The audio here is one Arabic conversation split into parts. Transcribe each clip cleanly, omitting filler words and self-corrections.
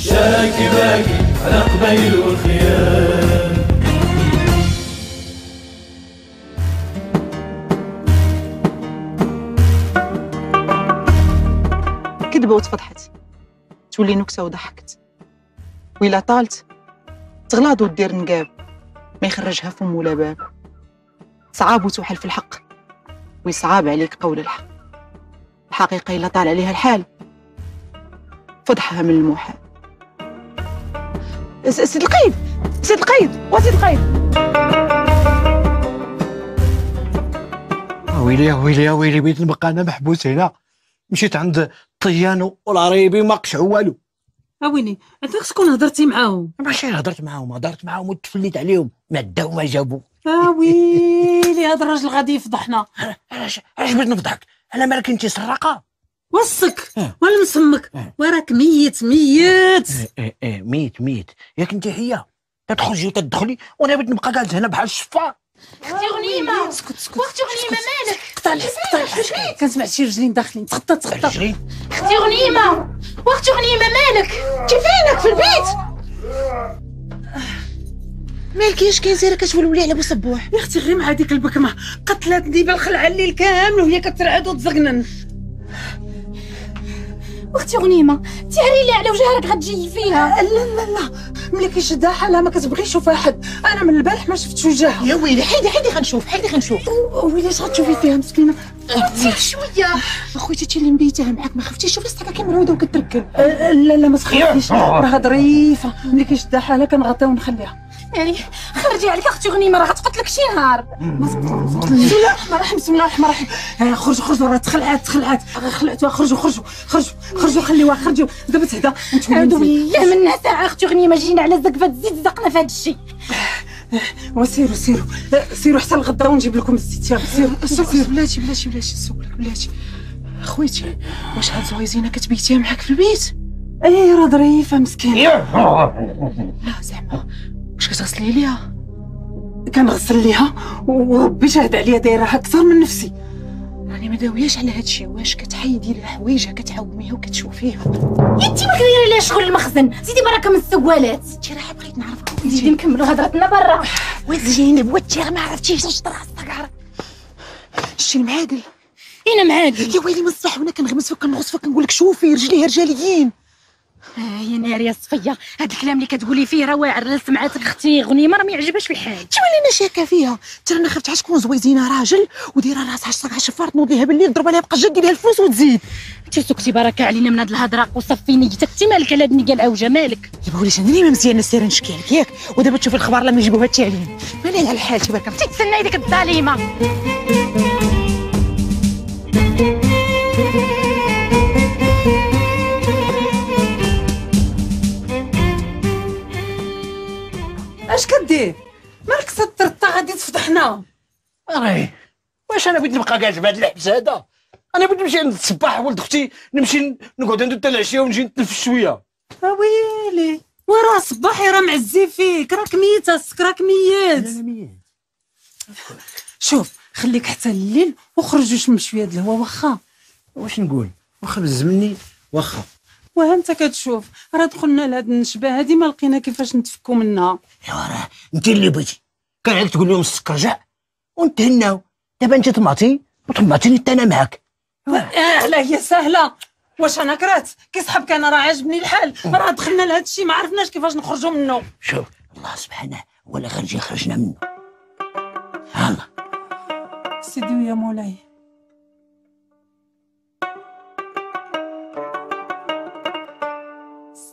شاكي باكي على قبيل والخيام. كذبة وتفضحت تولي نكتة وضحكت، وإلا طالت تغلاض ودير نقاب ما يخرجها فم ولا باب. صعاب وتوحل في الحق ويصعاب عليك قول الحق، الحقيقة إلا طال عليها الحال فضحها من المحال. سيد القايد، سيد القايد، وسيد القايد. ويلي يا ويلي يا ويلي، بغيت نبقى أنا محبوس هنا. مشيت عند الطيان والعريبي ما قشعو والو. أويني، أنت خصك تكون هضرتي معاهم. ماشي هضرت معاهم وتفليت عليهم، ما داو ما جابو. أويلي هذا الراجل غادي يفضحنا. علاش بغيت نفضحك؟ أنا مالك أنت سراقة؟ وصك ولا مسمك وراك ميت. ميت ياك انت حيه تخرجي وتدخلي وانا بغيت نبقى جالس هنا بحال الشفار. اختي غنيمه اختي غنيمه مالك؟ قطع الحشك كنسمع شي رجلين داخلين تخطى. اختي غنيمه اختي غنيمه مالك؟ كيفينك في البيت مالك؟ اش كاين سيره كتولولي على بو صبوح؟ يا اختي غير مع هذيك البكمه قتلات ديبه الخلعه الليل كامل وهي كترعد وتزغنن. اختي غنيمه تهري لي على وجهها راك غتجي فيها. لا ملي كيشدها حالها ما كتبغيش تشوفها حد. انا من البارح ما شفتش وجهها. يا ويلي حيدي غنشوف. ويلي اش غتشوفي فيها مسكينه؟ فيها شويه اخويتي انت اللي مبيتها معاك، ما خفتيش؟ شوفي صحتها كمرودة وكتركب. لا ما تخافيش راه ظريفه. ملي كيشدها حالها كنغطيها ونخليها. يعني خرجي عليك اختي غنيمه راه غتقتلك شي نهار. بسم الله الرحمن الرحيم. خرجوا راه تخلعات. خرجوا خليوها دابا تهدا. اعوذ بالله من ساعه اختي غنيمه جينا على زقفه الزيت زقنا في هذا الشيء. سيروا حتى الغدا ونجيب لكم الزيت. يلا سيروا. بلاتي نسولك بلاتي خويتي، واش هاد زويزينه كتبيتيها معاك في البيت؟ اي راه ظريفه مسكينه. لا زعما واش كتغسلي ليها؟ كنغسل ليها وربي شاهد عليا دايرها اكثر من نفسي. راني ما داوياش على هذا الشيء. واش كتحيدي لها حوايجها كتعوميها وكتشوفيها؟ انتي ما كديري ليها شغل المخزن سيدي برا كم السوالات. انتي راه بغيت نعرفك. زيدي نكملوا هضرتنا برا. وزينب بوتي راه ما عرفتيش اش طرا الصقر. شتي المعادل؟ اين معادل؟ يا ويلي من الصباح وانا كنغمس وكنغوص كنقول لك شوفي رجليها رجاليين. يا ناري يا صفيه، هاد الكلام اللي كتقولي فيه راه واعر. لا سمعاتك اختي غنيمه راه ما يعجبهاش في الحال. تولينا شاكه فيها حتى انا خفت تكون زويزينه راجل ودايره راسها شطاقه شفار تنوض ليها بالليل ضربه لها بقى جدي ليها الفلوس وتزيد. انت سكتي بركه علينا من هاد الهضره وصفي نيتك. انت مالك على هاد النيه العوجه مالك؟ دابا وليت انا اللي مزيانه السير نشكي عليك ياك، ودابا تشوفي الخبر لما يجيبوها حتى علينا. مالي على الحال تبارك الله. تتسناي ديك الظالمه. اش كدير؟ مالك صدر الطا غادي تفضحنا. راه واش انا بغيت نبقى جالس بهذا الحبس هذا؟ انا بغيت نمشي عند الصباح ولد اختي، نمشي نقعد عنده حتى العشيه ونجي نتنفس شويه. ويلي وراه صباحي راه معزي فيك، راك ميت راك ميت. انا ميت. شوف خليك حتى الليل وخرج وشم شويه د الهواء. واخا واش نقول؟ واخا بزمني واخا. وها انت كتشوف راه دخلنا لهاد النشبه هادي ما لقينا كيفاش نتفكوا منها. ايوا راه انت اللي بغيتي، كان عليك تقول لهم السكر جاع ونتهناو. دابا انت طمعتي وطمعتيني حتى انا معاك. لا هي سهله. واش انا كرهت كيصحبك؟ انا راه عاجبني الحال. راه دخلنا لهاد الشيء ما عرفناش كيفاش نخرجوا منه. شوف الله سبحانه هو اللي خرجنا منه. الله سيدي يا مولاي.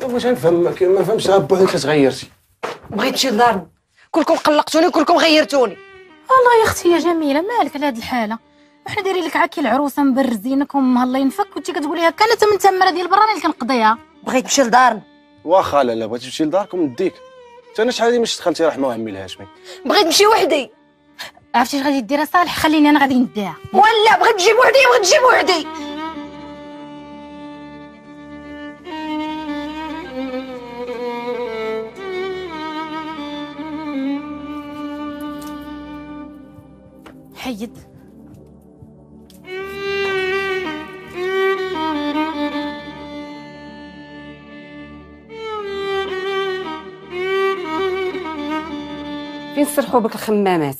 واش غنفهم؟ ما فهمتش غير بوحدك تغيرتي. بغيتي تضرب كلكم قلقتوني كلكم غيرتوني. والله يا اختي يا جميله مالك على هاد الحاله؟ وحنا دايرين لك عاكي العروسه مبرزينك ومهلينفك وانت كتقولي هكا. انا تما التمره ديال برا اللي كنقضيها. بغيت نمشي لدارنا. واخا لالا بغيتي تمشي لداركم نديك. حتى انا شحال هادي ملي دخلتي راه حماو عمي الهاشمي. بغيت نمشي وحدي. عرفتي اش غادي ديري صالح؟ خليني انا غادي نديها. ولا بغيت نجيب وحدي، بغيت نجيب وحدي. حيد فين سرحوا بك الخمامات؟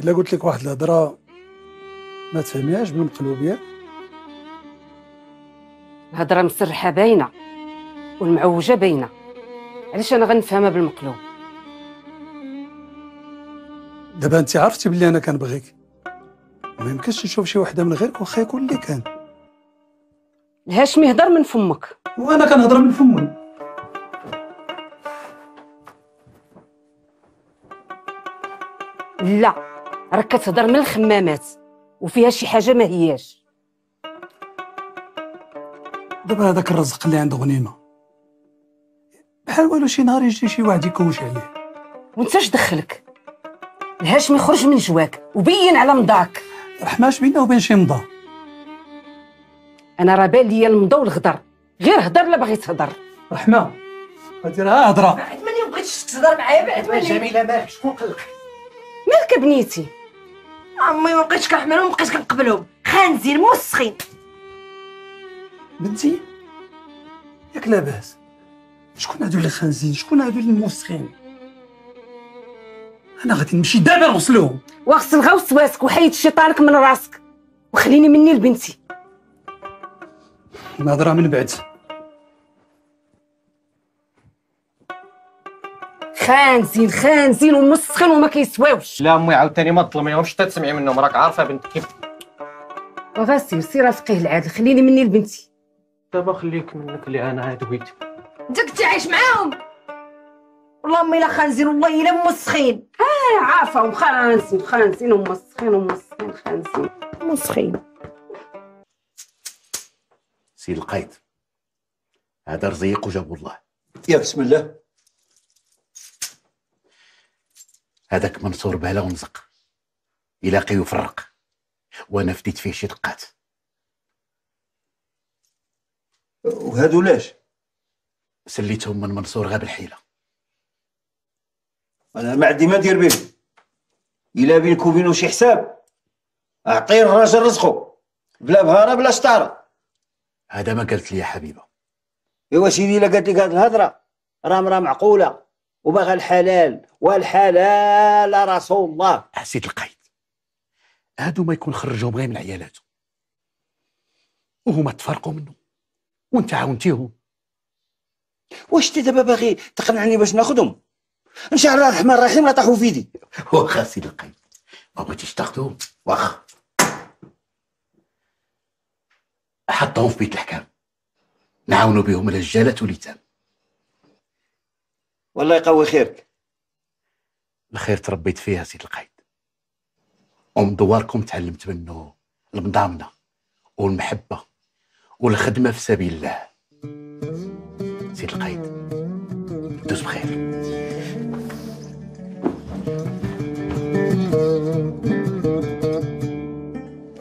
الا قلت لك واحد الهضره ما تفهميهاش من قلوبيا. الهضره مسرحه باينه والمعوجه باينه، علاش انا غنفهمها بالمقلوب؟ دابا انت عرفتي بلي انا كنبغيك، ما يمكنش نشوف شي وحده من غيرك واخا يكون اللي كان. الهاشمي هضر من فمك وانا كنهضر من فمي. لا راك كتهضر من الخمامات وفيها شي حاجه ما هياش. دابا هذاك الرزق اللي عند غنيمه بحال والو شي نهار يجي شي واحد يكوش عليه. وانت اش دخلك؟ الهاشمي خرج من جواك وبين على مضاك. الحماش بينا وبين شي مضا. انا راه بان ليا المضا والغدر، غير هضر لا باغي تهضر. رحمه هادي راه هضره. بعد ملي مبغيتش تهضر معايا بعد ملي. جميله مالك؟ شكون قلق؟ مالك بنيتي؟ عمي ما بقيتش كنحملهم، بقيت كنقبلهم خنزير موسخين. بنتي ياك لاباس؟ شكون هادو اللي خنزين؟ شكون هادو اللي موسخين؟ انا غادي نمشي دابا نغسلهم. واغسل غا وسواسك وحيد شيطانك من راسك وخليني مني لبنتي. الهضره من بعد. خانزين خانزين ومسخين وما كيسواوش. لا امي عاوتاني ما تظلميهمش حتى تسمعي منهم، راك عارفه بنت كيف. وغا سير سير افقيه العادل، خليني مني لبنتي. دابا خليك منك اللي انا عاد دويت. انت كنتي عايش معاهم؟ والله امي لا خانزين والله الا مسخين. ها عارفهم خانزين خانزين ومسخين ومسخين خانزين مسخين. سيد القايد هذا رزيق وجابو الله. يا بسم الله. هذاك منصور بلا ومزق يلاقي ويفرق، وانا فديت فيه شي دقات. وهادو لاش سليتهم من منصور؟ غاب الحيله. انا ما عندي ما ندير بهم. الا بينك وبينو شي حساب اعطي الراجل رزقه بلا بهاره بلا شطاره. هذا ما قالت لي يا حبيبه. ايوا سيدي الا قالت لك هاد الهضره راه مرا معقوله وباغا الحلال، والحلال رسول الله. سيد القايد هادو ما يكون خرجهم غير من عيالاتو وهما تفارقوا منه وانت عاونتيهم. واش انت دابا باغي تقنعني باش ناخذهم؟ ان شاء الله الرحمن الرحيم راه طاحوا في يدي. واخا سيد القايد ما بغيتيش تاخذهم، واخا حطهم في بيت الحكام نعاونوا بهم الهجالة واليتام. والله يقوي خيرك. الخير تربيت فيها سيد القايد، ومن دواركم تعلمت منه المضامنة والمحبة والخدمة في سبيل الله. سيد القايد دوز بخير.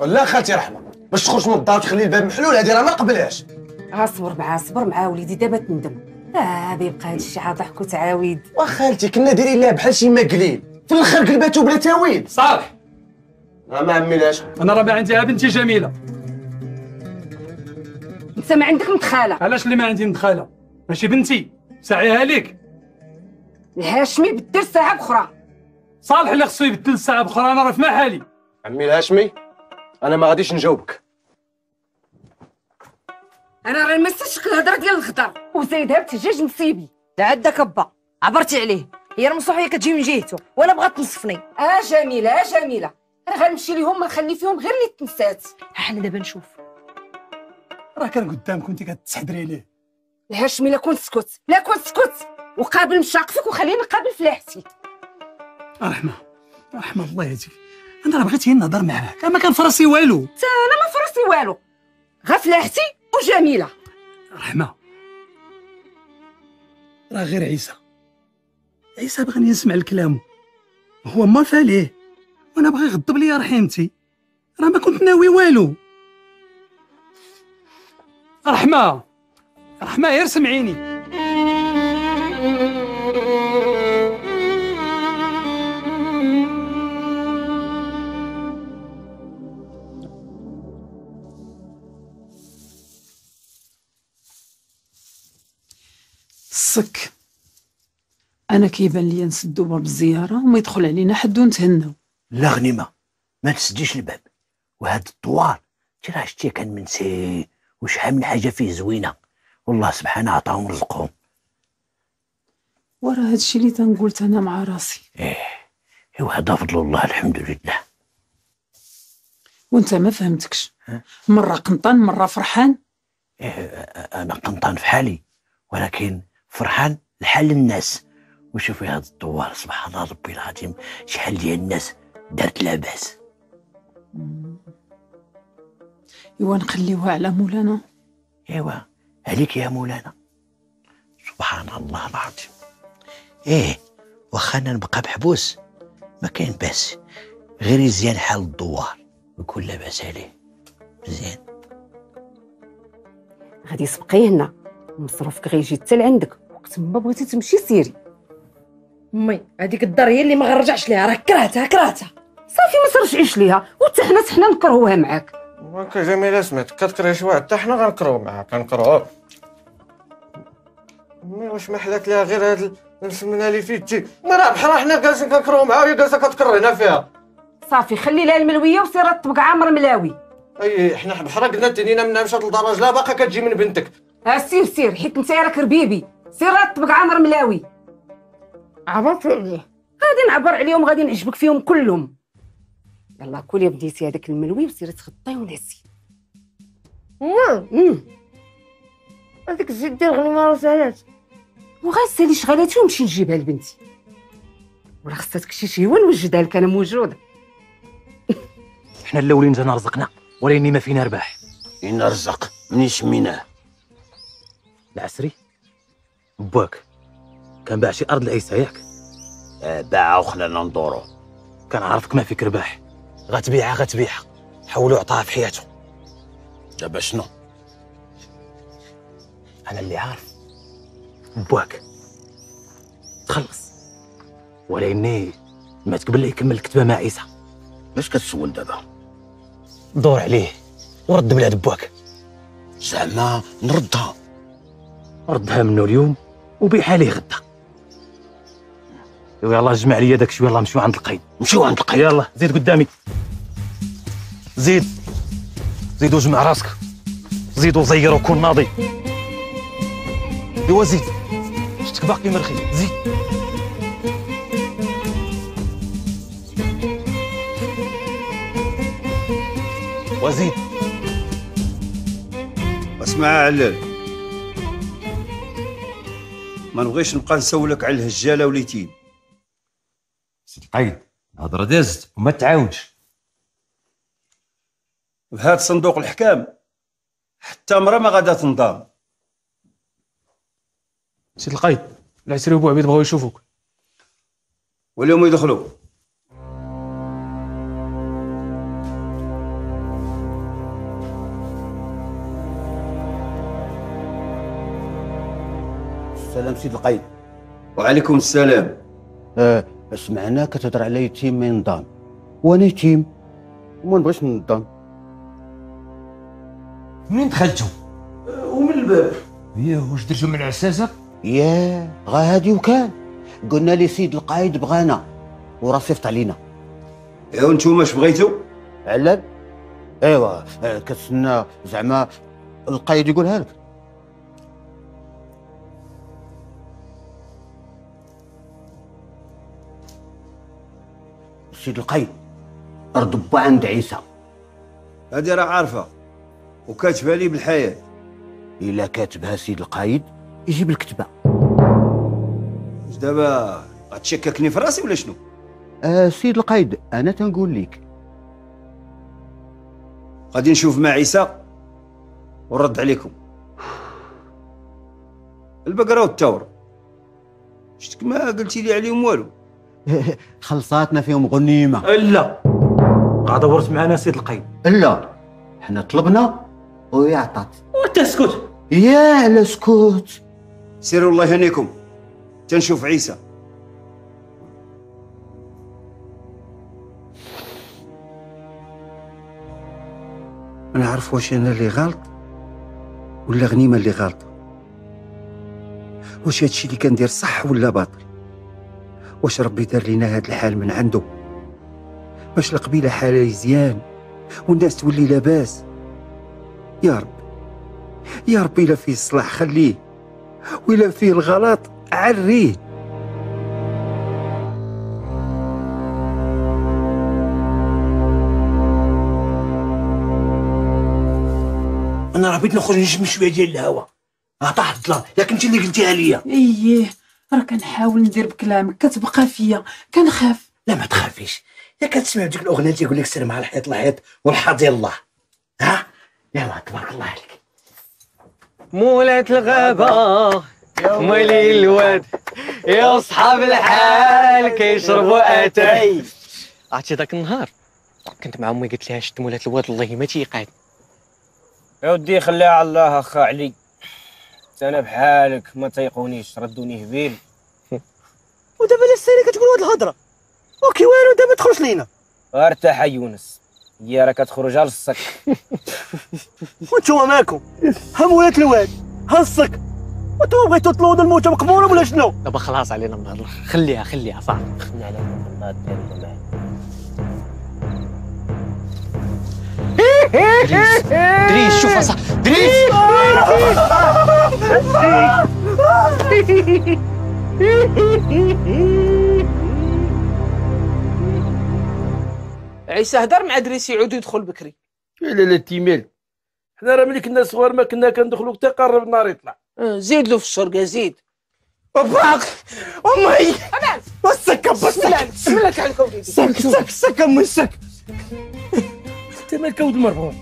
والله خالتي رحمة باش تخرج من الدار وتخلي الباب محلول هذه راه ما نقبلهاش. اصبر معاه صبر معاه وليدي، دابا تندم. بيبقى هذا الشيء عا ضحك وتعاويد. وخالتي كنا دايرين لها بحال شي مقليل في الاخر قلباتو بلا تاويل. صالح راه ما عملهاش. انا راه ما عنديها بنتي جميله. انت ما عندك مدخله. علاش اللي ما عندي مدخله؟ ماشي بنتي ساعيها ليك. الهاشمي بدل ساعه بخرى. صالح اللي خصو يبدل ساعه بخرى، انا راه في محالي. عمي الهاشمي انا ما غاديش نجاوبك. انا راه مستش الهضره ديال الخضر وزايدها بتجاج نسيبي. تعدى كبا عبرتي عليه، هي المصلحه كتجي من جهته وانا بغات تنصفني. جميله جميله انا غنمشي ليهم ما نخلي فيهم غير اللي تنسات. حنا دابا نشوف راه كان قدامك وانت كتحضري ليه. الهاشمي لا كنت سكت لا كنت سكت وقابل مشاقفك وخليني نقابل فلاحتي. رحمه رحمه الله يهديك انا راه بغيت غير نهضر معاك، ما كان فراسي والو. حتى انا ما فراسي والو، غا فلاحتي وجميله. رحمه راه غير عيسى، عيسى بغاني نسمع لكلامه، هو ما فاليه وانا بغي يغضب ليا رحيمتي، راه ما كنت ناوي والو. رحمه رحمه غير سمعيني. صك انا كيبان ليا نسدو باب الزياره وما يدخل علينا حد ونتهناو. لا غنيمه ما تسديش الباب، وهاد الدوار انت راه شتي كان منسي وشحال من حاجه فيه زوينه، والله سبحانه عطاهم رزقهم. وراه هادشي اللي تنقول انا مع راسي. ايه وهذا فضل الله الحمد لله. وانت ما فهمتكش، مره قنطان مره فرحان. انا قنطان في حالي ولكن فرحان لحال الناس. وشوفي هذا الدوار سبحان الله ربي العظيم شحال ديال الناس دارت لها باس. ايوا نخليوها على مولانا. ايوا عليك يا مولانا سبحان الله العظيم. ايه واخا انا نبقى محبوس ما كاين باس، غير مزيان حال الدوار ويكون لا باس عليه. مزيان غادي تبقي هنا، مصروفك غيجي حتى لعندك، وقت ما بغيتي تمشي سيري. امي هذيك الدار هي اللي ما غنرجعش ليها، راه كرهتها كرهتها صافي ما ترجعيش ليها، وحتى حنا نكرهوها معاك. وانت جميله سمعت كتكرهي شي واحد حتى حنا غنكرهو معاك غنكرهو. امي واش ما حلات ليها غير هاد السمنه اللي في يدي؟ راه بحال حنا جالسين كنكرهو معاها وهي جالسه كتكرهنا فيها. صافي خلي لها الملويه وسير طبق عامر ملاوي. اي حنا بحال قلنا تنينا منها مشات للدرج، لا باقا كتجي من بنتك. سير سير حيت انت راك ربيبي، سير طبق عامر ملاوي. عبرت عليه؟ غادي نعبر عليهم، غادي نعجبك فيهم كلهم. يلا كولي بديتي هذاك الملوي وسيري تخطي ونعسي. هذيك الزيت ديال غنيمه راه سالات، وغا سالي شغالاتي ومشي نجيبها لبنتي. ولا خصاتك شي شهوه نوجدها لك، انا موجوده. حنا الاولين جانا رزقنا ولكن ما فينا رباح. فينا رزق منين شميناه؟ العسري باك كان باع شي ارض لعيسى ياك؟ باعها وخلانا ندورو. كان عارفك ما فيك رباح، غتبيعها غتبيعها، حولو عطاها في حياته. دابا شنو؟ انا اللي عارف باك تخلص، ولكني مات قبل يكمل الكتبه مع عيسى. باش كتسول دابا؟ دور عليه ورد بلاد باك. زعما نردها؟ ردها منو اليوم وبيعها ليه غدا. ايوا يلاه جمع لي داك الشويه، يلاه نمشيو عند القايد. نمشيو عند القايد، يلاه زيد قدامي. زيد زيد وجمع راسك، زيد وزير وكون ناضي. ايوا زيد شتك باقي مرخي، زيد وزيد. اسمع علال، ما نبغيش نبقى نسولك على الهجاله وليتين. سيدي القايد الهضره دازت وما تعاودش. بهاد صندوق الاحكام حتى مرة ما غادا تنضام. سيدي القايد العسري وبو عبيد بغاو يشوفوك. وليهم يدخلوا. السلام سيد القايد. وعليكم السلام. سمعنا كتهضر على يتيم ما ينضم، وانا يتيم وما نبغيش ننضم. منين دخلتو؟ ومن الباب. ياه واش درتو من العساسه؟ ياه غا هادي وكان، قلنا لي سيد القايد بغانا وراه صيفط علينا. ايوا نتوما اش بغيتو؟ علال؟ ايوا كتسنى زعما القايد يقولها لك. سيد القايد ردبوا عند عيسى. هذه راه عارفه وكاتبها لي بالحياه. الا كاتبها سيد القايد يجيب الكتبه. دابا غتشككني في راسي ولا شنو؟ سيد القايد انا تنقول لك غادي نشوف مع عيسى ونرد عليكم. البقرة والتور شتك ما قلتي لي عليهم والو. خلصاتنا فيهم غنيمة. لا دورت معنا سيد القايد. لا حنا طلبنا وهي عطات. وانت اسكت. يا على سكوت. سيروا الله يهنيكم تنشوف عيسى. ما نعرف واش انا اللي غلط ولا غنيمه اللي غلطه، واش هادشي اللي كندير صح ولا باطل، واش ربي دار لينا هاد الحال من عنده باش القبيله حالها مزيان والناس تولي لاباس. يا رب يا ربي، الا فيه الصلاح خليه والا فيه الغلط عريه. انا راه بغيت نخرج نشم شويه ديال الهواء، راه طاح الظلام، ياك انت اللي قلتيها ليا. اييه راه كنحاول ندير بكلامك، كتبقى فيا كنخاف. لا ما تخافيش، يا كتسمع ديك الاغنيه تيقول لك سير مع الحيط الحيط والحظ يالله. ها يلاه تبارك الله عليك. مولات الغابه مولي الواد يا صحاب الحال كيشربوا اتاي. عرفتي ذاك النهار كنت مع امي قلت لها شد مولات الواد الله ما تيقعد. يا ودي خليها على الله اخا علي، حتى انا بحالك ما تيقونيش، ردوني هبيل. ودابا لا السيري كتقول هاد الهضره اوكي والو، دابا تخرج لينا. ارتاح يونس، هي راه كتخرج على الصك. وانتوما مالكم، ها مولات الواد ها الصك، وانتوما بغيتو تلوضوا الموت مقبوله ولا شنو؟ دابا خلاص علينا من هاد الاخر، خليها خليها صاحبي، خليها علينا من هاد الدرجه. دريس دريس شوف صح دريس. عيسى هضر مع دريس يعود يدخل بكري. لا لا تيمال، حنا راه ملي كنا صغار ما كنا كندخلو حتى قرب النهار يطلع. زيد له في الشرقه زيد. باك امي بسك بسك بسم الله تعالى كودي سك سك سك امي سك. انت مالك ود المرحوم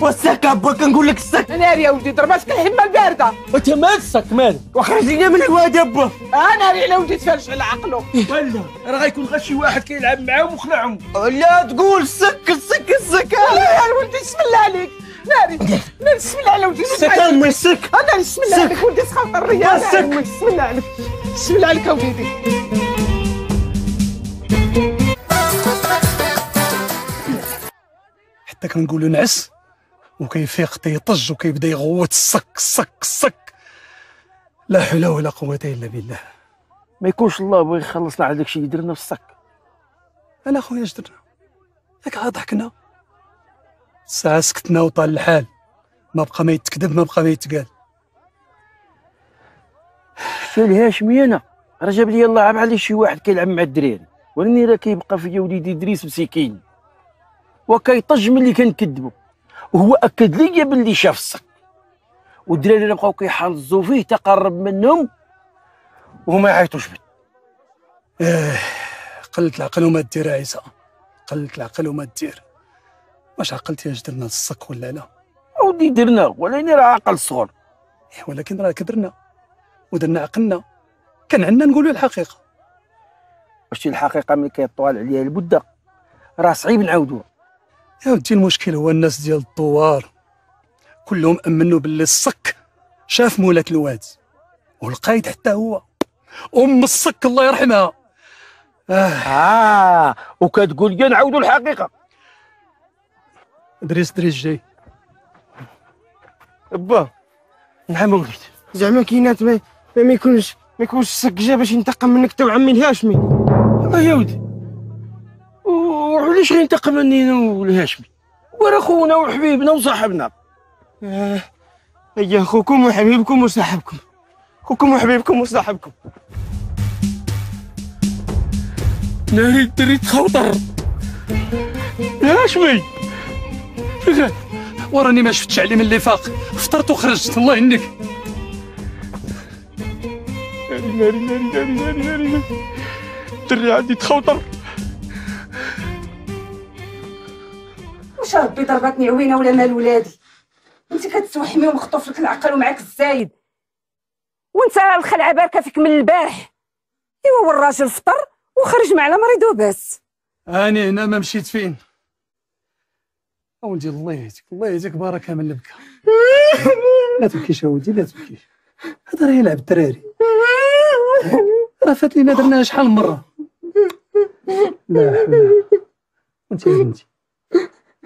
والسك ابا، كنقول لك السك. انا يا ودي ضربتك الحمه البارده. انت مالك السك مالك، وخرج لينا من الواد ابا. انا على ودي تفرج على عقله. ولا راه غيكون غير شي واحد كيلعب معاهم وخلعهم. لا تقول السك السك السك. يا ولدي بسم الله عليك ناري، بسم الله على ودي السك امي السك. انا بسم الله عليك ولدي سخاف الرياض، بسم الله عليك بسم الله عليك وديدي. كنقولو نعس وكيفيق تيطج وكيبدا يغوت الصك الصك الصك. لا حول ولا قوة إلا بالله. ما يكونش الله بغى يخلصنا على داكشي اللي درنا في الصك. أنا خويا اش درنا؟ ياك عا ضحكنا ساعة، سكتنا وطال الحال، ما بقى ما يتكذب ما بقى ما يتقال. شتي الهاشمية، أنا راه جاب لي الله عاب عليه شي واحد كيلعب مع الدراري، وراني راه كيبقى فيا وليدي دريس مسكين وكيطج ملي كنكذبو، وهو اكد ليا باللي شاف الصك. والدراري اللي بقاو كيحلزو فيه تقرب منهم وما عيطوش بيه. قلة العقل وما دير عيسى، قلة العقل وما دير. واش عقلتي اش درنا الصك ولا لا؟ اودي درنا، ولكن راه عقل صغر. ولكن راه كبرنا ودرنا عقلنا، كان عندنا نقولوا الحقيقة. واش الحقيقة ملي كيطوال عليها المدة راه صعيب نعاودوها. يا ودي المشكل هو الناس ديال الدوار كلهم امنوا باللي الصك شاف مولات الواد، والقايد حتى هو ام الصك الله يرحمها. وكتقول لي نعاودوا الحقيقه. دريس دريس جاي با. نعم ولدي، زعما كاينات ما يكونش الصك جا باش ينتقم منك تو عمي الهاشمي. يا ودي وعلاش غينتقم مني انا والهاشمي؟ وراه خونا وحبيبنا وصاحبنا. هي خوكم وحبيبكم وصاحبكم، خوكم وحبيبكم وصاحبكم. ناري الدري تخوطر الهاشمي. فكرة وراني ما شفتش عليه من اللي فاق، فطرت وخرجت الله يهنيك. ناري ناري ناري ناري ناري الدري عندي تخوطر. واش واش ربي ضربتني عوينه ولا مال ولادي؟ انت كتسوحمي ومخطوف لك العقل ومعاك الزايد، وانت الخلعه باركه فيك من البارح. ايوا والراجل فطر وخرج مع على مريض وباس. انا هنا ما مشيت فين. اودي الله يهديك، الله يهديك، بركه من البكا. لا تبكيش اودي، لا تبكيش، هذا راه يلعب الدراري، راه فات لينا درناها شحال من مره. لا حول. وانت يا بنتي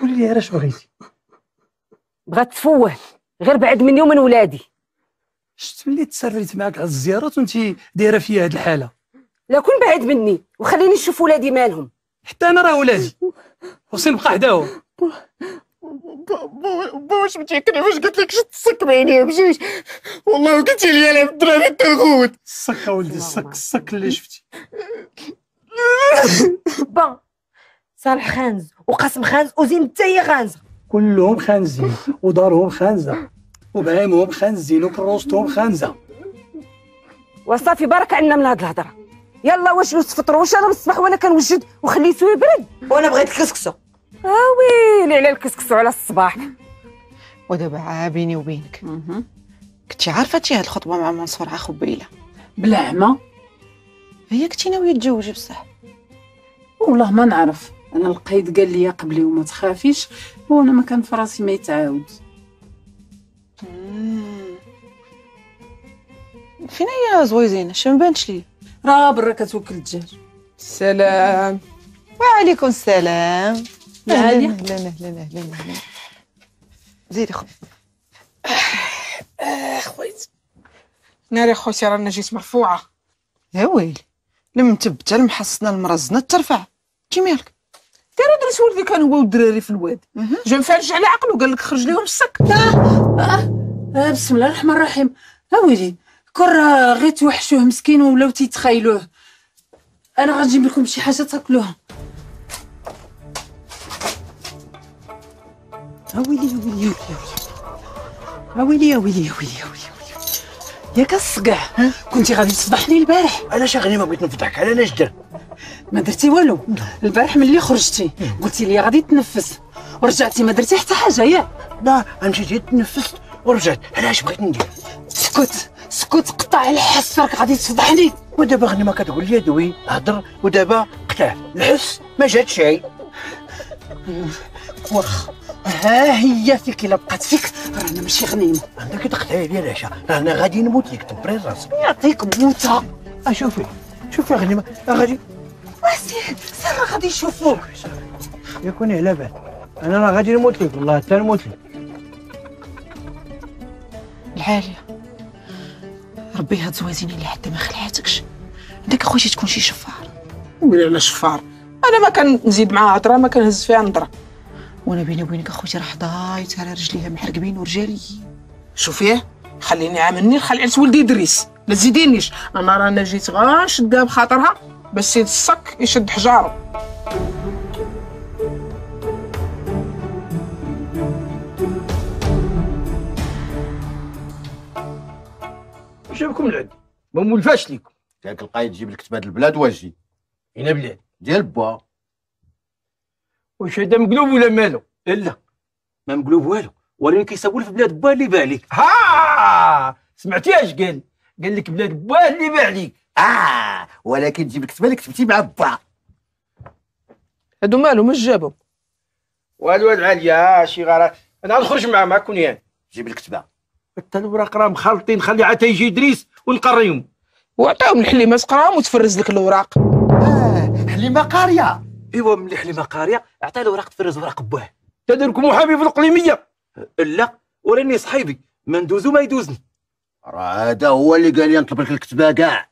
قولي لي علاش بغيتي؟ بغات تفوه غير بعد مني ومن ولادي. شفت ملي تسريت معاك على الزيارات وانت دايره فيا هاد الحاله. لا كون بعد مني وخليني نشوف ولادي مالهم. حتى انا راه ولادي خصني نبقى حداهم. بو واش بتيكري واش قلت لك شد السك بعينيا مشيت؟ والله قلتي لي انا الدراري حتى نغوت السك. اولدي السك السك اللي شفتي. با صالح خانز وقاسم خانز وزين حتى هي خانزه، كلهم خانزين ودارهم خانزه وبهايمهم خانزين وكروستهم خانزه. وصافي بارك عنا من هاد الهضره. يلا واجلو تفطروا واش انا من الصباح وانا كنوجد وخليته يبرد. وانا بغيت الكسكسو. ويلي على الكسكسو على الصباح. ودابا عابيني وبينك كنتي عارفه تي هاد الخطبه مع منصور عخبيله بالعمى؟ هي كنتي ناويه تتزوجي بصح؟ والله ما نعرف، انا القيد قال لي قبلي وما تخافيش، وانا ما كان في راسي ما يتعاود. فين هي زويزينه؟ شنو ما بانتش لي، راه برا كتوكل الدجاج. السلام وعليكم السلام. اهلا اهلا اهلا اهلا. زيدي خويا. خويتي ناري خوتي رانا جيت مرفوعه. يا ويلي لم تبت المحصنه المرزنه ترفع. تي مالك؟ داروا درت ولدي كان هو والدراري في الوادي، جا مفرج على عقله قال لك خرج ليهم السك. بسم الله الرحمن الرحيم. ها ويلي كون راه غير توحشوه مسكين ولاو تيتخايلوه. انا غنجيب لكم شي حاجه تاكلوها. ها ويلي ها ويلي ها ويلي ها ويلي ها ويلي ياك الصقع. كنتي غادي تصبحني البارح. انا شاغني ما بغيت نفضحك. على علاش درت؟ ما درتي والو. البارح ملي خرجتي قلتي لي غادي تنفس ورجعتي ما درتي حتى حاجه. ياك لا مشيتي تنفست ورجعت. علاش بغيت ندير؟ سكت سكت قطع الحس راك غادي تصبحني. ودابا غني ما كتقول لي دوي هضر ودابا قطع الحس ما جات شي. واخا ها هي فيك الا بقات فيك رانا ماشي غنيمه. عندك تقطعي لي العشاء رانا غادي نموت لك تبري راسك. يعطيك موتها. شوفي شوفي غنيمه غادي واسير سير غادي يشوفوك. يكون على بال انا راه غادي نموت لك والله حتى نموت لك. العاليه ربي هاد زوازيني اللي حتى ما خلعتكش. عندك اخوتي تكون شي شفار. ويلي على شفار، انا ما كنزيد معاها هضره ما كنهز فيها نظره. وانا بيني وبينك اخوتي راه حضايت على رجليها محرقبين ورجاليين. شوفيه خليني عاملني خلعت ولدي ادريس ما تزيدينيش. انا رانا جيت غنشدها بخاطرها باش سيد الصك يشد حجاره. جابكم العد ما مولفاش ليكم. ياك القايد جيب لك تباد البلاد واجي هنا بلاد ديال با. واش هذا مقلوب ولا مالو؟ لا ما مقلوب والو، ولكن كيصاوب في بلاد باه اللي باع عليك. ها سمعتي اش قال؟ قال لك بلاد باه اللي باع عليك. ولكن جيب لك تبان لك كتبتي مع با. هادو مالو ما جابهم والو. هاد العاليه شي غرا. انا غنخرج معاك كون يان. جيب لك تبان حتى الوراق راه مخلطين. خلي عاد يجي يدريس ونقريهم وعطاهم الحليمه تقراهم وتفرز لك الاوراق. حليمه قاريه. ايوا ملي حليمه قاريه عطا له اوراق تفرز اوراق باه. تدرك محامي في الاقليميه. لا وراني صحيبي ما ندوزو ما يدوزني. راه هذا هو اللي قال لي نطلب لك الكتبه كاع.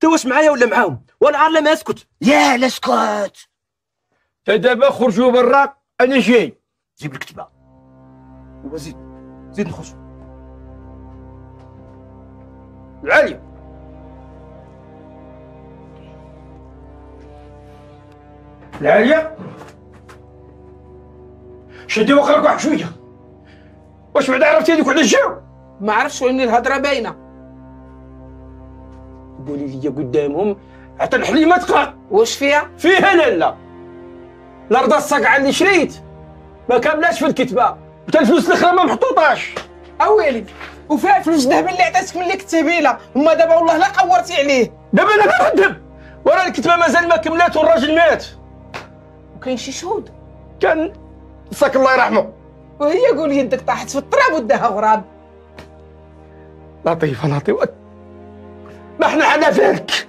تا واش معايا ولا معاهم؟ ولا عار لا ما اسكت. يا لا اسكت تا دابا. خرجوا برا انا جاي. جيب الكتبه وزيد زيد نخرج. العاليه العاليه شدي وقرك واحد شويه. واش بعدا عرفتي هذوك على الجو؟ ما عرفتش واني الهضره باينه. قولي لي قدامهم عطا الحليمه تقرا. واش فيها؟ فيها لاله الارض الصقعه اللي شريت ما كاملاش في الكتبه، وتا الفلوس الاخرى ما محطوطاش. اويلي وفيها فلوس الذهب اللي عطاتك ملي كنت هبيله، وما دابا والله لا قورتي عليه. دابا انا كنكذب، ورا الكتبه مازال ما كملات والراجل مات. وكاين شي شهود؟ كان ساك الله يرحمه. وهي قول يدك طاحت في التراب وداها غراب. لطيفه لطيفه، ما حنا على بالك.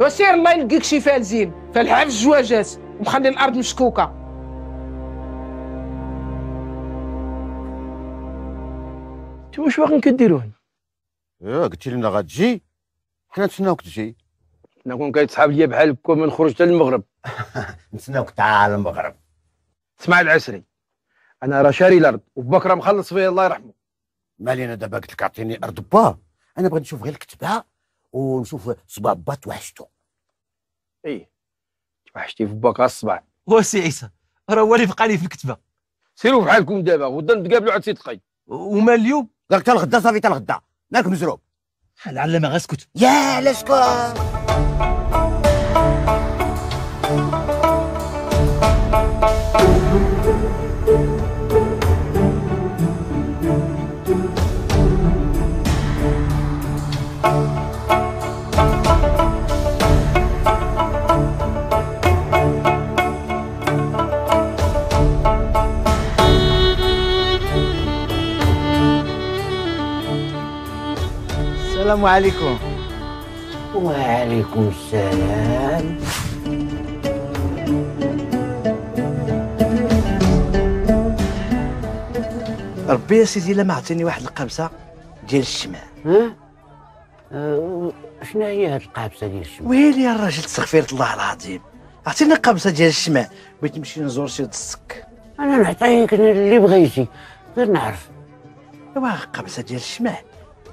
وسير الله يلقيك شي فال زين، فالحاف الزواجات ومخلي الارض مشكوكه. نتوما واش باغيين كديروا هنا؟ قلتي لنا غتجي، حنا نتسناوك تجي. انا كون كيتصحاب ليا بحال هكا ما نخرج حتى للمغرب. نتسناوك تاع المغرب. اسمع العسري، انا راه شاري الارض وبكره مخلص فيها الله يرحمه. مالي انا دابا قلت لك اعطيني ارض با، انا بغيت نشوف غير الكتبه ونشوف صباع با توحشتو. ايه توحشتي في باك الصباع. واسي عيسى راه هو اللي بقى لي في الكتبه. سيروا بحالكم دابا غدا نتقابلوا عاد سيتلقاي. ومال اليوم؟ قال لك تا الغدا صافي تا الغدا، مالك مزروب؟ لعل ما غاسكت. يا لا سكت. السلام عليكم. وعليكم السلام. ربي يا سيدي لما عطيني واحد القابسه ديال الشمع. ها؟ شنو هي هاد القابسه ديال الشمع؟ ويلي يا راجل تستغفر الله العظيم، عطيني قابسه ديال الشمع بغيت نمشي نزور شي دسك. انا نعطيك اللي بغيتي غير نعرف. ايوا قابسه ديال الشمع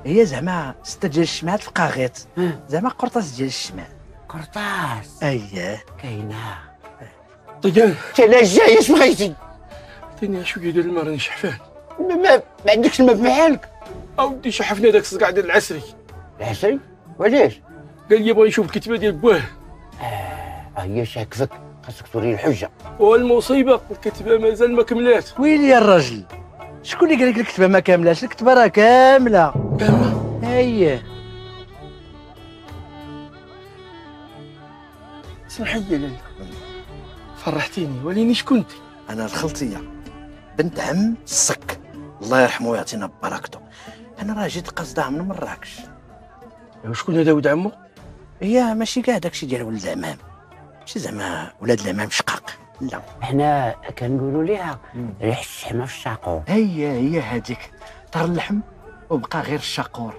هي زعما 6 ديال الشمعات في القاغيط، زعما قرطاس ديال الشمع. قرطاس؟ اييه كاينه. طيب انت علاش جاي؟ اش بغيتي؟ عطيني شويه ديال الماء راني شحفان. ما عندكش الماء في محلك؟ اودي شحفنا داك الصقاع ديال العسري. العسري؟ وعلاش؟ قال لي بغا يشوف الكتبه ديال باه. هي شاكفك، خاصك توري الحجه. والمصيبه الكتبه مازال ما كملات. ويلي يا الراجل، شكون اللي قال لك الكتبه ما كاملاش؟ الكتبه راه كامله. كامله؟ اييه. اسمحي لي لاله، فرحتيني، وليني شكونتي؟ انا الخلطيه بنت عم السك، الله يرحمه ويعطينا ببركته. انا راه جيت قاصدها من مراكش. وشكون هذا ولد عمو؟ هي ماشي كاع داكشي ديال ولد العمام، ماشي زعما ولاد العمام شقاق، لا حنا كنقولوا ليها ريح الشحمه في الشاقور. هي هذيك، طار اللحم وبقى غير الشاقور.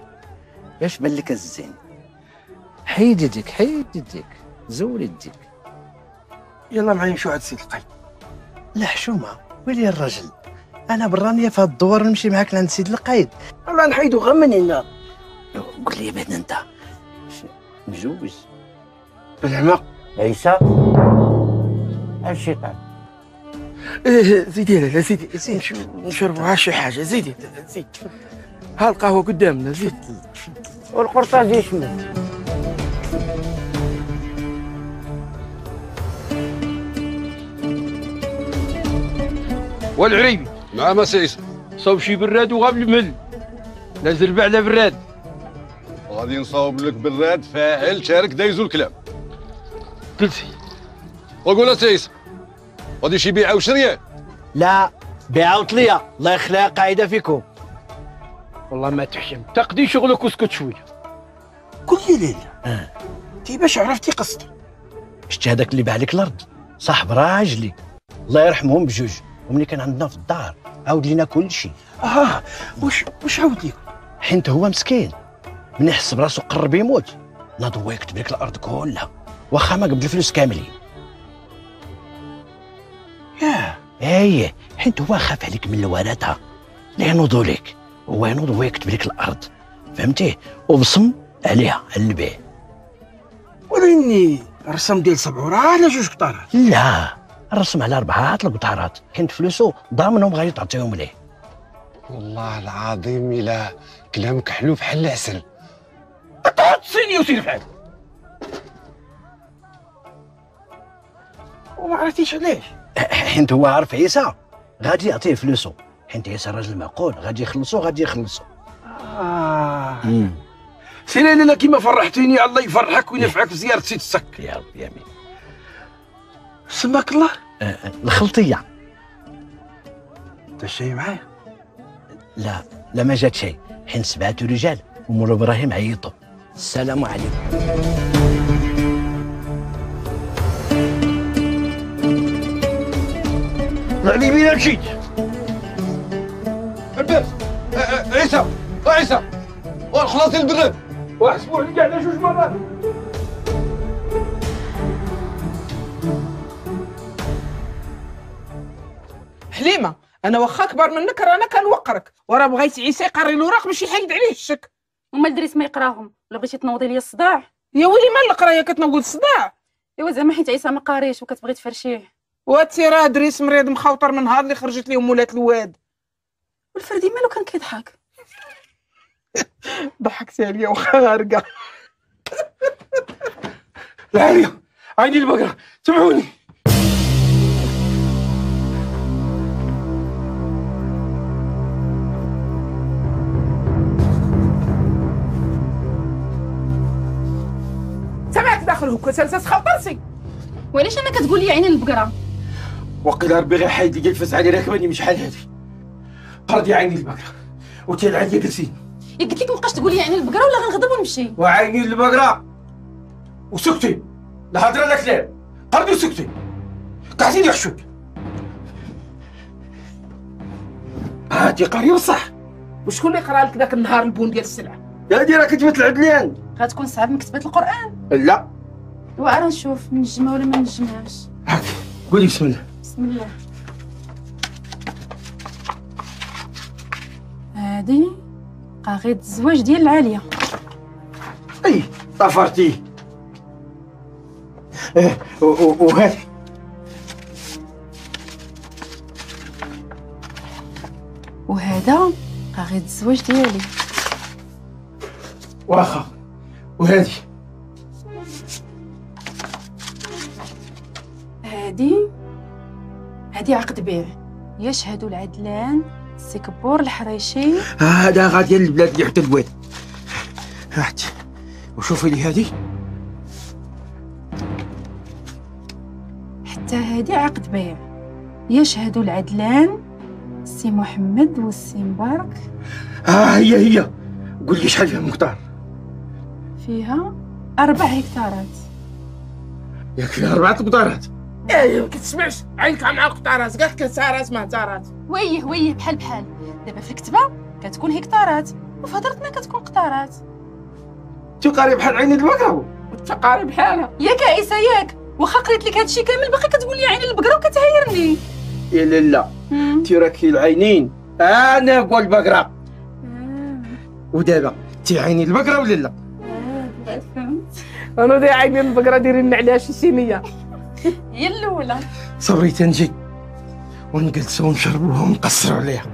اش بان لك الزين؟ حيد يديك حيد يديك، زول يديك. يلا معايا نمشيو عند سيد القاي. لا حشومه ويلي الراجل، انا برانيه في هاد الدوار نمشي معاك لعند سيد القايد. والله نحيدو غير من هنا. قول لي بعد انت مجوز بالعمق عيسى الشيطان. زيدي لا سيدي، نشربوا ها شي حاجه. زيدي ها القهوه قدامنا. زيد والقرطاس ديال الشمس. والعريبي مع مسيس صوب شي براد وغاب المل. لا زربع لا براد، غادي نصاوب لك براد فاعل شارك دايزو الكلام. جلسي وقول السيس غادي شي بيعه وشريه. لا بيعه وطليه، الله يخليها قاعده فيكم. والله ما تحشم، تقضي شغلك واسكت شويه. قول لي ليلى، انت باش عرفتي قصتي؟ شتي هذاك اللي باع لك الارض صاحب راجلي، الله يرحمهم بجوج، وملي كان عندنا في الدار عاود لينا كل شيء. واش عاود ليك؟ حيت هو مسكين ملي حس براسو قرب يموت، ناضوي كتب لك الارض كلها واخا ما قبل الفلوس كاملين. ايه حيت هو خاف عليك من الورثه اللي ينوضوا لك، هو ينوض هو يكتب لك الارض فهمتيه، وبصم عليها على البيع. وليني الرسم ديال 7 قطارات على 2 قطارات؟ لا الرسم على 4 القطارات، حيت فلوسو ضامنهم غادي تعطيهم ليه. والله العظيم الا كلامك حلو بحال العسل. تحط سيني وسير بحالك. وما عرفتيش علاش. حيت هو عارف عيسى غادي يعطيه فلوسه، حيت عيسى راجل معقول، غادي يخلصو سير انا كيما فرحتيني، الله يفرحك وينفعك في زياره سيد السك. يا ربي امين. سماك الله. الخلطيه تا شي معايا؟ لا لا ما جات شي، حين سبعه رجال ومول ابراهيم عيطوا. السلام عليكم. يعني بينا نمشي. الباب عيسى عيسى وخلاص البرد وحسبوا عليك على جوج مرات. حليمه انا واخا كبر منك رانا كنوقرك، وراه بغيت عيسى يقري الوراق باش يحيد عليه الشك. وما الدريس ما يقراهم، ولا بغيتي تنوضي لي الصداع؟ يا ولي مال القرايه كتنوض الصداع؟ ايوا زعما حيت عيسى ما قاريش وكتبغي تفرشيه. واتي راه دريس مريض مخاوطر من نهار اللي خرجت ليه مولات الواد. والفردي مالو كان كيضحك؟ ضحكتي عليا واخا غارقه. العاليه عيني البقره تبعوني. سمعت داخل هكا سلسلة خاطرتي. وعلاش انا كتقول لي عيني البقره؟ وقيل ربي غير حيد لي الفاس علي راكباني من شحال هادي. قرض يا عيني البقره وتيل عندي جلسين. يا قلت لك ما بقاش تقول لي عيني البقره ولا غنغضب ونمشي. وعيني البقره وسكتي لا هضره لا كلام، قرضي وسكتي قعدتيني عشوك. هادي قاري بصح. وشكون اللي قرا لك ذاك النهار البون ديال السلعه؟ هادي راه كتبات العدلان. غتكون صعب من كتبات القران. لا وأرى نشوف نجمها ولا ما نجمهاش. هاك قولي بسم الله. بسم الله. هادي قاغيط الزواج ديال العالية. أي طفرتيه. وهادي وهذا قاغيط الزواج ديالي. واخا وهادي هادي عقد بيع. يشهد العدلان سي كبور الحريشي. هذا غادي للبلاد اللي حتى البواد. هاتي وشوفي لي هادي. حتى هادي عقد بيع. يشهد العدلان سي محمد والسي مبارك. هي قول لي شحال فيها المقدار. فيها 4 هكتارات. ياك فيها 4 قطارات. ايه ما كتسمعش عينك مع القطارات، كاع كتسارات ما هتارات. ويه بحال دابا في الكتبه كتكون هكتارات وفي هضرتنا كتكون قطارات. تقاري بحال عين البقره والتقاري بحالها. ياك عيسى ياك واخا قريت لك هادشي كامل باقي كتقول لي عين البقره وكتهايرني. يا لالا انت راكي العينين انا هو البقره. ودابا انت عيني البقره ولا لا؟ فهمت انا دي عيني البقره دايرين لنا عليها شي سينيه. هي الاولى صبري تنجي ونجلسوا ونشربوها ونقصروا عليها.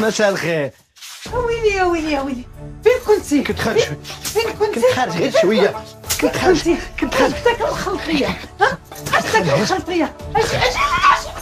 مساء الخير. ويلي فين كنتي؟ كنت خارج شويه. كنت خارج تاكل الخلطيه. ها اش تاكل الخلطيه؟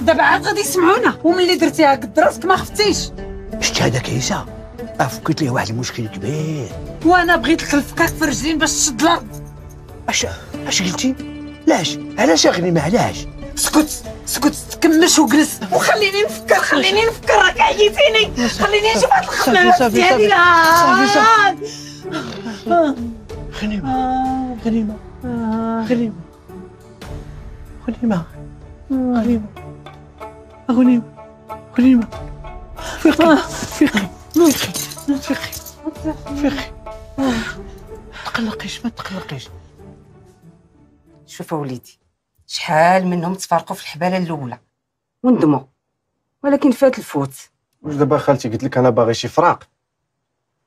دابا عاد غادي يسمعونا. وملي درتيها قد راسك ما خفتيش. شتي هذاك عيسى افكيت ليه واحد المشكل كبير، وانا بغيت لك الفقاق في رجلين باش تشد الارض. اش قلتي؟ علاش غنيمه علاش؟ سكت تكملش وجلس وخليني نفكر. راك عييتيني. خليني نشوف هاد الخلطه ديالي. صافي غنيمة فيقي. فخي تقلقيش ما تقلقيش. شوف وليدي، شحال منهم تفارقوا في الحباله الاولى وندموا، ولكن فات الفوت. واش دابا خالتي قلت لك انا باغي شي فراق؟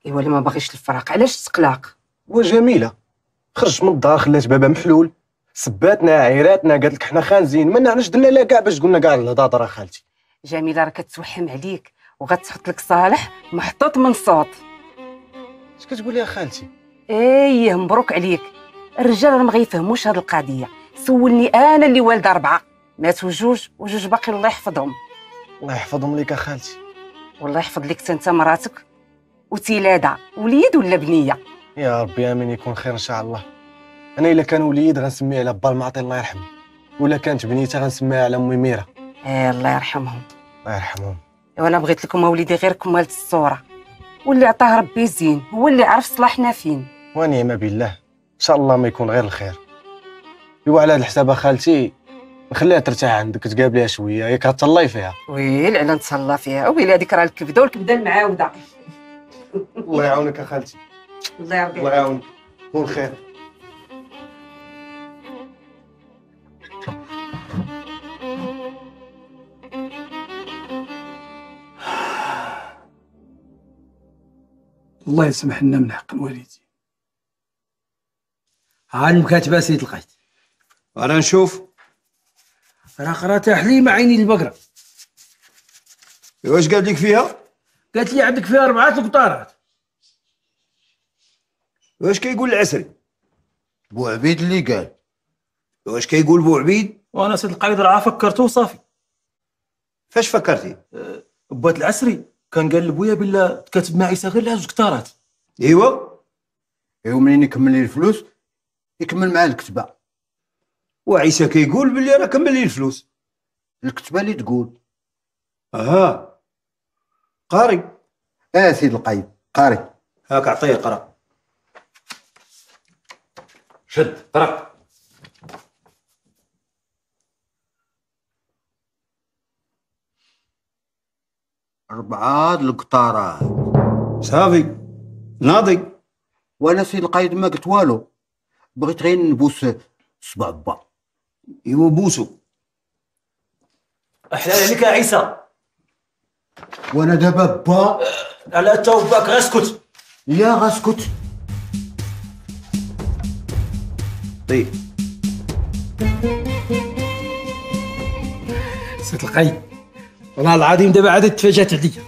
ايوا اللي ما باغيش الفراق علاش التقلاق؟ وجميله خرجت من الدار خلات بابا محلول، سباتنا عيراتنا، قالت لك حنا خانزين، ما علاش درنا لها كاع باش قلنا كاع الهضره. خالتي جميله راه كتوحم عليك وغتحط لك صالح محطوط من صوت. اش كتقولي يا خالتي؟ ايه مبروك عليك. الرجال راه ما غيفهموش هاد القضيه. سولني انا اللي والده 4 ماتوا 2 وجوج باقي الله يحفظهم. الله يحفظهم لك يا خالتي. والله يحفظ لك حتى انت مراتك وتيلاده، وليد ولا بنيه؟ يا ربي امين يكون خير ان شاء الله. انا الا كان وليد غنسميه على بالمعطي الله يرحمه، ولا كانت بنيته غنسميها على امي ميره. ايه الله يرحمهم. الله يرحمهم. وانا بغيت لكم اوليدي غير كمالت الصوره، واللي عطاه ربي زين هو اللي عرف صلاحنا فين. ونعم بالله، ان شاء الله ما يكون غير الخير. ايوا على هذا الحساب خالتي نخليها ترتاح عندك تقابليها شويه، ياك غتصلي فيها. ويل على نتصلى فيها، ويلي هذيك راه الكبده والكبده المعاوده. الله يعاونك اخالتي. الله يربي. الله يعاونك كون خير. الله يسمح لنا من حق الوالدين. ها المكاتبه سيد القايد. وانا نشوف راه قراتها حليمه عيني البقره. واش قالت لك فيها؟ قالت لي عندك فيها 4 القطارات. واش كيقول العسري؟ بو عبيد اللي قال. واش كيقول بو عبيد؟ وانا سيد القايد راه فكرته وصافي. فاش فكرتي؟ بات العسري كان قال لبويا بلا تكاتب مع عيسى غير لها 2 كتارات. ايوا منين يكمل لي الفلوس يكمل معاه الكتبه، وعيسى كيقول بلي راه كمل لي الفلوس. الكتبه اللي تقول اها قاري. سيد القايد قاري. هاك عطيه قرا. شد قرا. ربعة القطارات صافي ناضي. وانا سيد القايد ما قلت والو، بغيت غير نبوس صبع با. ايوا بوسو. احلال عليك يا عيسى. وانا دابا با على انت وباك غاسكت. يا غاسكت طيب. سيد القايد والله العظيم دابا عاد تفاجات عليا.